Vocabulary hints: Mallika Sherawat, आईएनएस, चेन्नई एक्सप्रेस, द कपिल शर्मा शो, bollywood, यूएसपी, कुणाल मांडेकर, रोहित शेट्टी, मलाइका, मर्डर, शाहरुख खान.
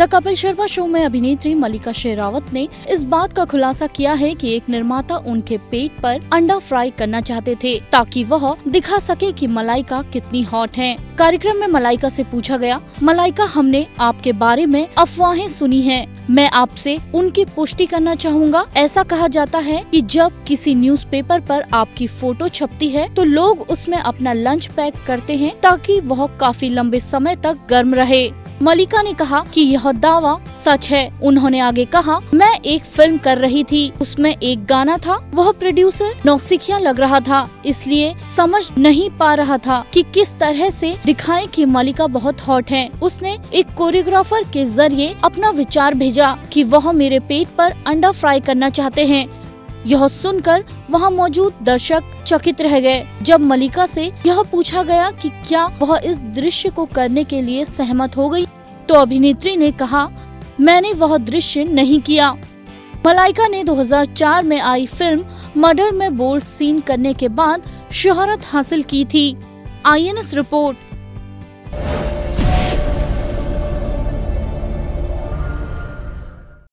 द कपिल शर्मा शो में अभिनेत्री मल्लिका शेरावत ने इस बात का खुलासा किया है कि एक निर्माता उनके पेट पर अंडा फ्राई करना चाहते थे ताकि वह दिखा सके कि मलाइका कितनी हॉट हैं। कार्यक्रम में मलाइका से पूछा गया, मलाइका हमने आपके बारे में अफवाहें सुनी हैं, मैं आपसे उनकी पुष्टि करना चाहूँगा। ऐसा कहा जाता है कि जब किसी न्यूज़पेपर पर आपकी फोटो छपती है तो लोग उसमें अपना लंच पैक करते हैं ताकि वह काफी लंबे समय तक गर्म रहे। मल्लिका ने कहा कि यह दावा सच है। उन्होंने आगे कहा, मैं एक फिल्म कर रही थी, उसमें एक गाना था, वह प्रोड्यूसर नौसिखिया लग रहा था, इसलिए समझ नहीं पा रहा था कि किस तरह से दिखाएं कि मल्लिका बहुत हॉट हैं। उसने एक कोरियोग्राफर के जरिए अपना विचार भेजा कि वह मेरे पेट पर अंडा फ्राई करना चाहते हैं। यह सुनकर वहां मौजूद दर्शक चकित रह गए। जब मल्लिका से यह पूछा गया कि क्या वह इस दृश्य को करने के लिए सहमत हो गई, तो अभिनेत्री ने कहा, मैंने वह दृश्य नहीं किया। मलाइका ने 2004 में आई फिल्म मर्डर में बोल्ड सीन करने के बाद शोहरत हासिल की थी। आईएनएस report.